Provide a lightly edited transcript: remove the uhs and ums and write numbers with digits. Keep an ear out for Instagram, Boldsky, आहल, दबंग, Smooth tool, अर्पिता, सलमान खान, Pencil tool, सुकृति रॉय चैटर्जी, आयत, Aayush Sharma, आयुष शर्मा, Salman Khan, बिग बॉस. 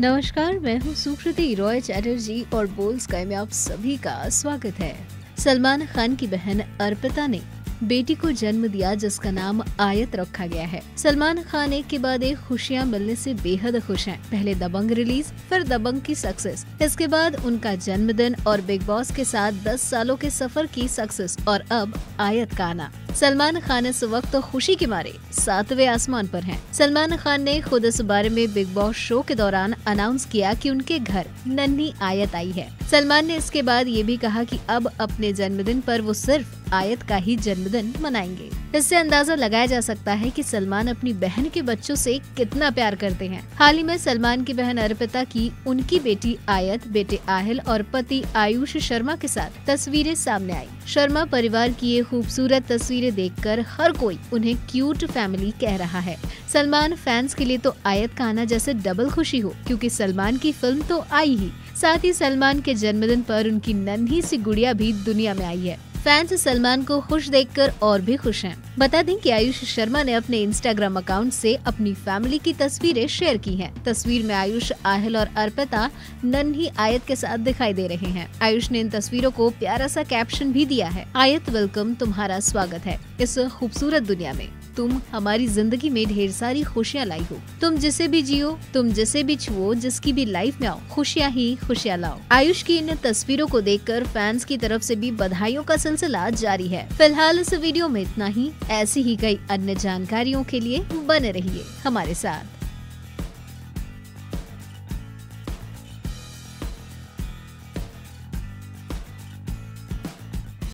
नमस्कार, मैं हूँ सुकृति रॉय चैटर्जी और बोल्स कायम में आप सभी का स्वागत है। सलमान खान की बहन अर्पिता ने बेटी को जन्म दिया जिसका नाम आयत रखा गया है। सलमान खान एक के बाद एक खुशियां मिलने से बेहद खुश हैं। पहले दबंग रिलीज, फिर दबंग की सक्सेस, इसके बाद उनका जन्मदिन और बिग बॉस के साथ 10 सालों के सफर की सक्सेस और अब आयत का आना। सलमान खान इस वक्त तो खुशी के मारे सातवें आसमान पर हैं। सलमान खान ने खुद इस बारे में बिग बॉस शो के दौरान अनाउंस किया कि उनके घर नन्ही आयत आई है। सलमान ने इसके बाद ये भी कहा कि अब अपने जन्मदिन पर वो सिर्फ आयत का ही जन्मदिन मनाएंगे। इससे अंदाजा लगाया जा सकता है कि सलमान अपनी बहन के बच्चों से कितना प्यार करते हैं। हाल ही में सलमान की बहन अर्पिता की उनकी बेटी आयत, बेटे आहल और पति आयुष शर्मा के साथ तस्वीरें सामने आई। शर्मा परिवार की ये खूबसूरत तस्वीरें देखकर हर कोई उन्हें क्यूट फैमिली कह रहा है। सलमान फैंस के लिए तो आयत का आना जैसे डबल खुशी हो, क्योंकि सलमान की फिल्म तो आई ही, साथ ही सलमान के जन्मदिन पर उनकी नन्ही सी गुड़िया भी दुनिया में आई है। फैंस सलमान को खुश देखकर और भी खुश हैं। बता दें कि आयुष शर्मा ने अपने इंस्टाग्राम अकाउंट से अपनी फैमिली की तस्वीरें शेयर की हैं। तस्वीर में आयुष, आहल और अर्पिता नन्ही आयत के साथ दिखाई दे रहे हैं। आयुष ने इन तस्वीरों को प्यारा सा कैप्शन भी दिया है, आयत वेलकम, तुम्हारा स्वागत है इस खूबसूरत दुनिया में। तुम हमारी जिंदगी में ढेर सारी खुशियाँ लाई हो। तुम जिसे भी जियो, तुम जिसे भी छुओ, जिसकी भी लाइफ में आओ, खुशियाँ ही खुशियाँ लाओ। आयुष की इन तस्वीरों को देखकर फैंस की तरफ से भी बधाइयों का सिलसिला जारी है। फिलहाल इस वीडियो में इतना ही। ऐसी ही कई अन्य जानकारियों के लिए बने रहिए हमारे साथ।